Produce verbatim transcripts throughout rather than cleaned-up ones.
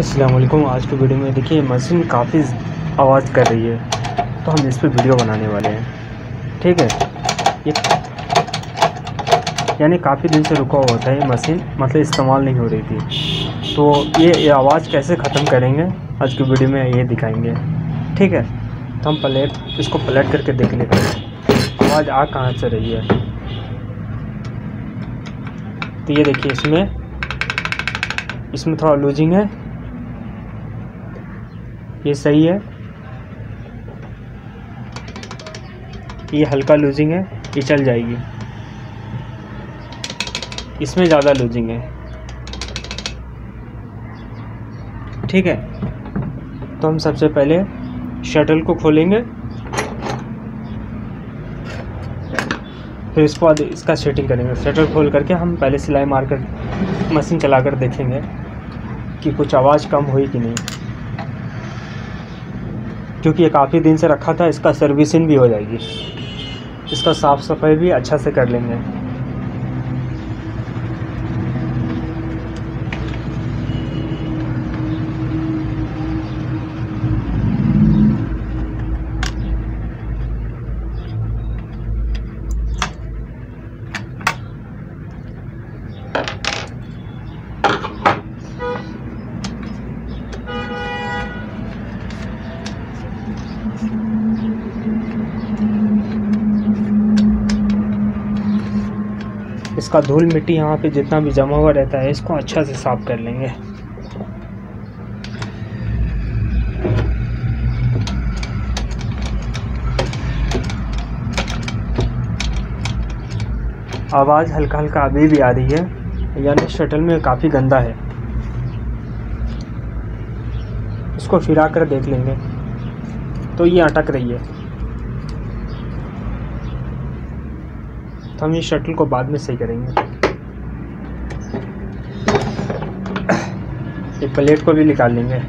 अस्सलाम वालेकुम। आज की वीडियो में देखिए मशीन काफ़ी आवाज़ कर रही है, तो हम इस पर वीडियो बनाने वाले हैं। ठीक है, ये यानी काफ़ी दिन से रुका हुआ था ये मशीन, मतलब इस्तेमाल नहीं हो रही थी। तो ये, ये आवाज़ कैसे ख़त्म करेंगे आज की वीडियो में ये दिखाएंगे। ठीक है, तो हम पलट इसको पलट करके देख लेते हैं आवाज़ आ कहाँ से रही है। तो ये देखिए इसमें इसमें थोड़ा लूजिंग है, ये सही है, ये हल्का लूजिंग है, ये चल जाएगी। इसमें ज़्यादा लूजिंग है। ठीक है, तो हम सबसे पहले शटल को खोलेंगे, फिर इसके बाद इसका सेटिंग करेंगे। शटल खोल करके हम पहले सिलाई मारकर मशीन चला कर देखेंगे कि कुछ आवाज़ कम हुई कि नहीं, क्योंकि ये काफ़ी दिन से रखा था। इसका सर्विसिंग भी हो जाएगी, इसका साफ़ सफाई भी अच्छा से कर लेंगे। इसका धूल मिट्टी यहाँ पे जितना भी जमा हुआ रहता है इसको अच्छा से साफ कर लेंगे। आवाज़ हल्का हल्का अभी भी आ रही है, यानी शटल में काफ़ी गंदा है। इसको फिरा कर देख लेंगे, तो ये अटक रही है, तो हम ये शटल को बाद में सही करेंगे। एक प्लेट को भी निकाल लेंगे।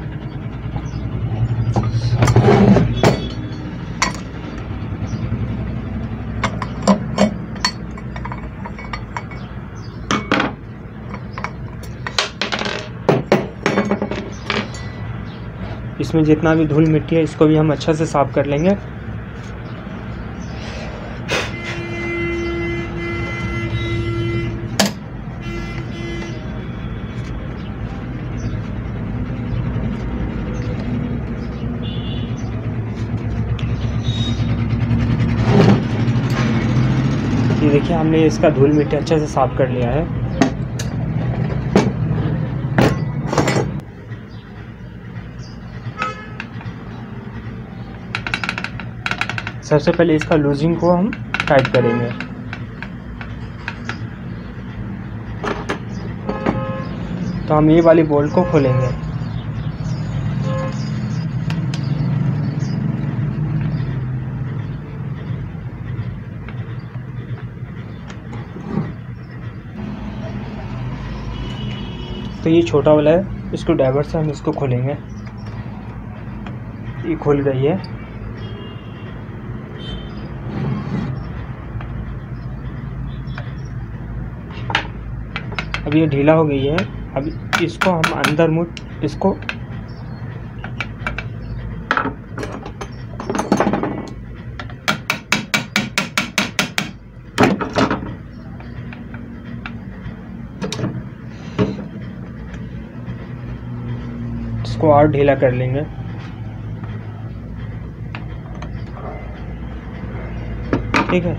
इसमें जितना भी धूल मिट्टी है इसको भी हम अच्छा से साफ कर लेंगे। ये देखिए हमने इसका धूल मिट्टी अच्छे से साफ कर लिया है। सबसे पहले इसका लूजिंग को हम टाइट करेंगे। तो हम ये वाली बोल्ट को खोलेंगे। तो ये छोटा वाला है, इसको डाइवर से हम इसको खोलेंगे। ये खुल गई है। अब ये ढीला हो गई है। अब इसको हम अंदर मुड़ इसको इसको और ढीला कर लेंगे। ठीक है,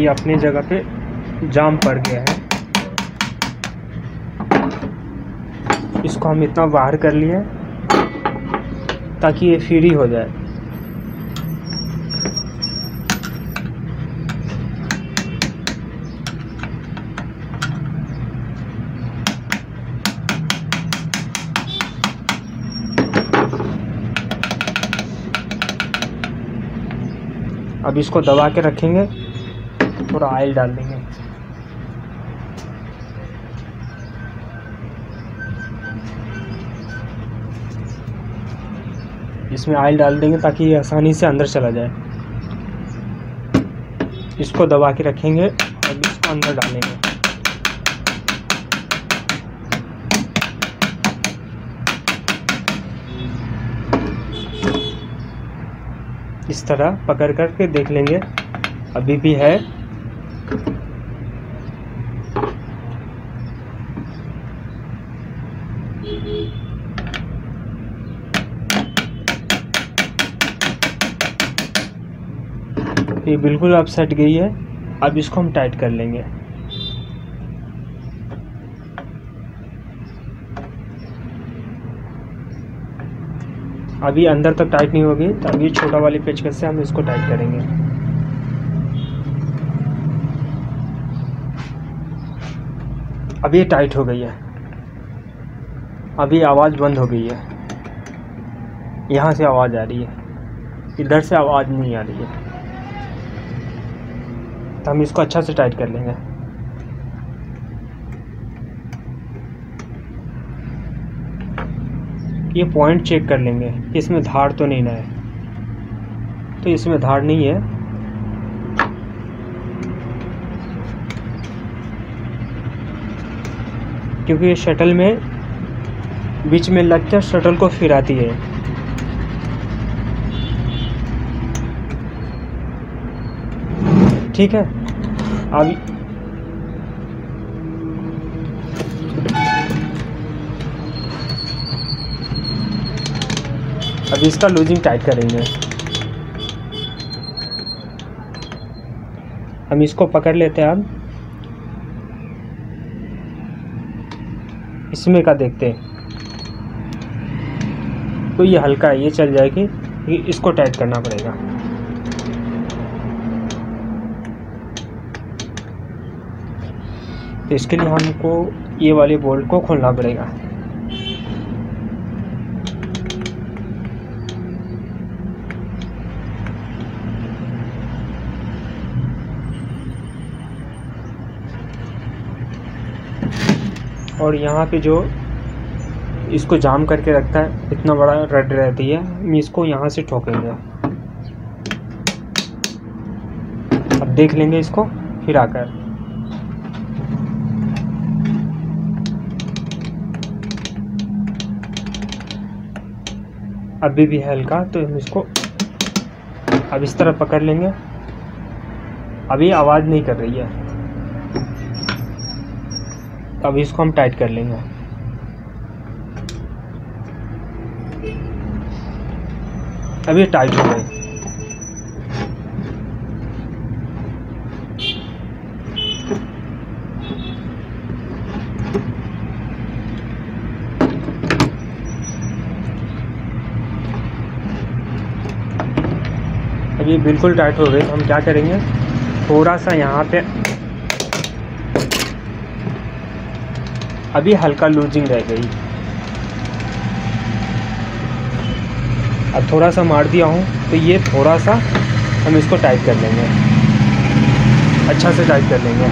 ये अपनी जगह पे जाम पड़ गया है। इसको हम इतना बाहर कर लिए ताकि ये फ्री हो जाए। अब इसको दबा के रखेंगे, थोड़ा ऑयल डाल देंगे। इसमें ऑयल डाल देंगे ताकि ये आसानी से अंदर चला जाए। इसको दबा के रखेंगे और इसको अंदर डालेंगे। इस तरह पकड़ करके देख लेंगे, अभी भी है। ये बिल्कुल अब सट गई है। अब इसको हम टाइट कर लेंगे। अभी अंदर तक टाइट नहीं होगी, तो अभी छोटा वाली पेचकस से हम इसको टाइट करेंगे। अभी ये टाइट हो गई है, अभी आवाज़ बंद हो गई है। यहाँ से आवाज़ आ रही है, इधर से आवाज़ नहीं आ रही है। तो हम इसको अच्छा से टाइट कर लेंगे। ये पॉइंट चेक कर लेंगे कि इसमें धार तो नहीं ना है, तो इसमें धार नहीं है। क्योंकि ये शटल में बीच में लग कर शटल को फिराती है। ठीक है, अब अभी इसका लूजिंग टाइट करेंगे। हम इसको पकड़ लेते हैं। अब इसमें का देखते हैं, तो ये हल्का है, ये चल जाएगी। इसको टाइट करना पड़ेगा। तो इसके लिए हमको ये वाले बोल्ट को खोलना पड़ेगा। और यहाँ पे जो इसको जाम करके रखता है, इतना बड़ा रड रहती है, हम इसको यहाँ से ठोकेंगे। अब देख लेंगे इसको फिर आकर। अभी भी हल्का, तो हम इसको अब इस तरह पकड़ लेंगे। अभी आवाज़ नहीं कर रही है। अब इसको हम टाइट कर लेंगे। अभी टाइट हो गई। अभी बिल्कुल टाइट हो गई। हम क्या करेंगे, थोड़ा सा यहाँ पे अभी हल्का लूजिंग रह गई। अब थोड़ा सा मार दिया हूँ, तो ये थोड़ा सा हम इसको टाइट कर लेंगे, अच्छा से टाइट कर लेंगे।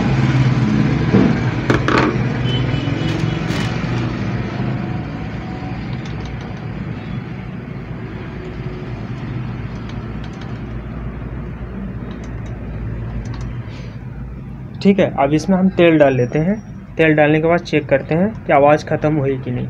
ठीक है, अब इसमें हम तेल डाल लेते हैं। तेल डालने के बाद चेक करते हैं कि आवाज़ ख़त्म हुई कि नहीं।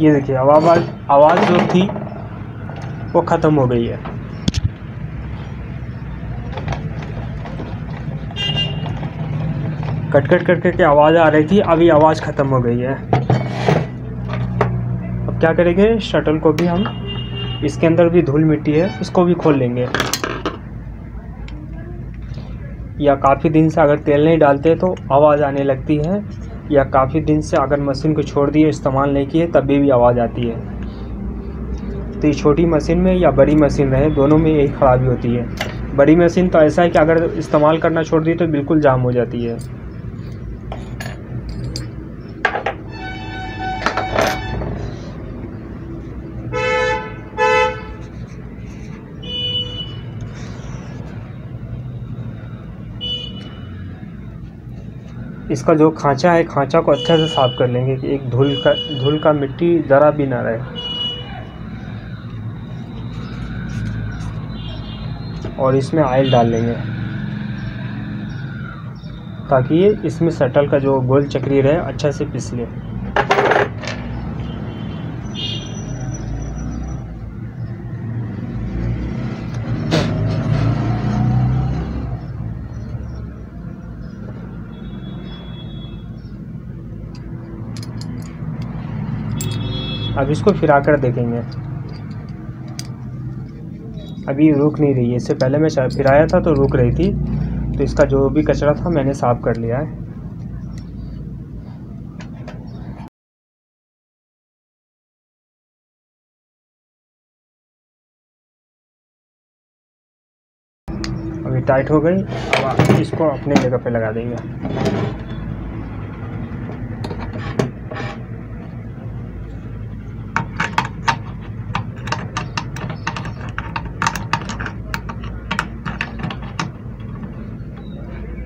ये देखिए, आवाज़ आवाज़ जो थी वो ख़त्म हो गई है। कट कट कट करके आवाज़ आ रही थी, अभी आवाज़ ख़त्म हो गई है। अब क्या करेंगे, शटल को भी हम, इसके अंदर भी धूल मिट्टी है, इसको भी खोल लेंगे। या काफ़ी दिन से अगर तेल नहीं डालते तो आवाज़ आने लगती है, या काफ़ी दिन से अगर मशीन को छोड़ दिए, इस्तेमाल नहीं किए, तभी भी आवाज़ आती है। तो ये छोटी मशीन में या बड़ी मशीन रहे, दोनों में यही ख़राबी होती है। बड़ी मशीन तो ऐसा है कि अगर इस्तेमाल करना छोड़ दी तो बिल्कुल जाम हो जाती है। इसका जो खांचा है खांचा को अच्छे से साफ कर लेंगे कि एक धूल का धूल का मिट्टी ज़रा भी ना रहे। और इसमें ऑयल डाल लेंगे ताकि ये इसमें शटल का जो गोल चक्री रहे अच्छे से पिसले। अब इसको फिराकर देखेंगे, अभी रुक नहीं रही है। इससे पहले मैं फिराया था तो रुक रही थी, तो इसका जो भी कचरा था मैंने साफ कर लिया है। अभी टाइट हो गई, अब इसको अपने जगह पे लगा देंगे।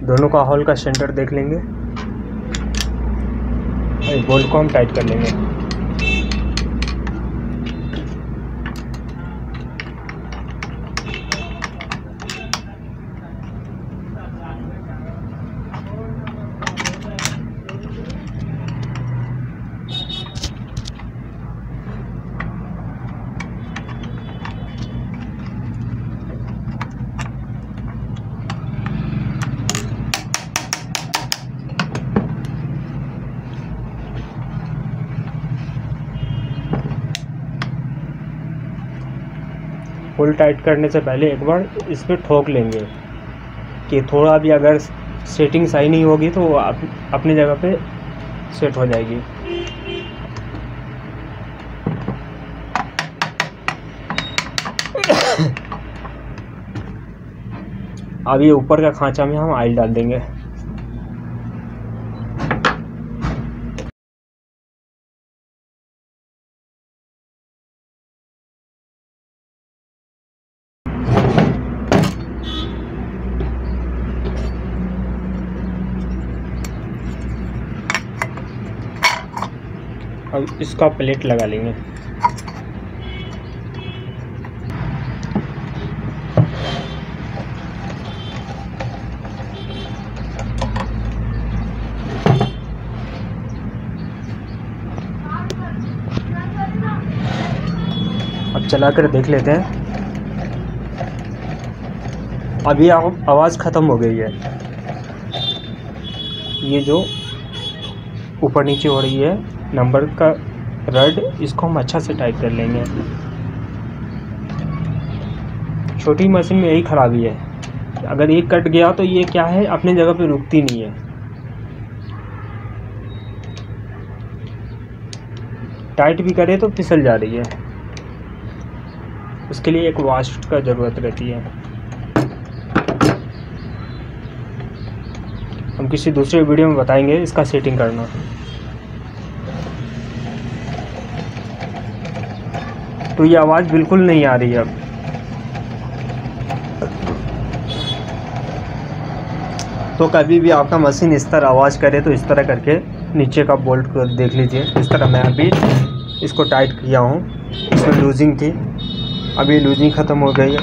दोनों का हॉल का सेंटर देख लेंगे और बोल्ट को हम टाइट कर लेंगे। फुल टाइट करने से पहले एक बार इस पर ठोक लेंगे कि थोड़ा भी अगर सेटिंग सही नहीं होगी तो आप अपनी जगह पे सेट हो जाएगी। अब ये ऊपर का खांचा में हम ऑयल डाल देंगे। अब इसका प्लेट लगा लेंगे। अब चला कर देख लेते हैं। अभी आवाज़ ख़त्म हो गई है, ये जो ऊपर नीचे हो रही है नंबर का रड, इसको हम अच्छा से टाइट कर लेंगे। छोटी मशीन में यही खराबी है, अगर ये कट गया तो ये क्या है अपने जगह पे रुकती नहीं है। टाइट भी करे तो फिसल जा रही है, उसके लिए एक वाश का ज़रूरत रहती है। हम किसी दूसरे वीडियो में बताएंगे इसका सेटिंग करना। तो ये आवाज़ बिल्कुल नहीं आ रही है। अब तो कभी भी आपका मशीन इस तरह आवाज़ करे तो इस तरह करके नीचे का बोल्ट को देख लीजिए। इस तरह मैं अभी इसको टाइट किया हूँ, इसमें लूजिंग थी, अभी लूजिंग ख़त्म हो गई है।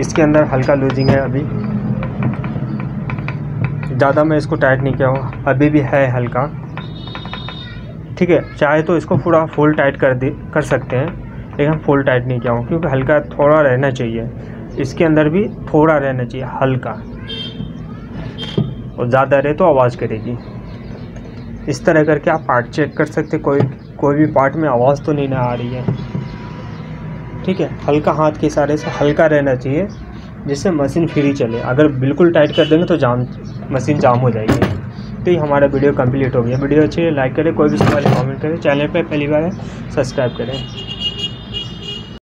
इसके अंदर हल्का लूजिंग है, अभी ज़्यादा मैं इसको टाइट नहीं किया हूँ, अभी भी है हल्का। ठीक है, चाहे तो इसको पूरा फुल टाइट कर दे कर सकते हैं, लेकिन हम फुल टाइट नहीं किया हूँ क्योंकि हल्का थोड़ा रहना चाहिए। इसके अंदर भी थोड़ा रहना चाहिए हल्का, और ज़्यादा रहे तो आवाज़ करेगी। इस तरह करके आप पार्ट चेक कर सकते, कोई कोई भी पार्ट में आवाज़ तो नहीं ना आ रही है। ठीक है, हल्का हाथ के इशारे से हल्का रहना चाहिए जिससे मशीन फ्री चले। अगर बिल्कुल टाइट कर देंगे तो जाम मशीन जाम हो जाएगी। तो ये हमारा वीडियो कंप्लीट हो गया। वीडियो अच्छी लाइक करें, कोई भी सवाल कमेंट करें, चैनल पर पहली बार है सब्सक्राइब करें।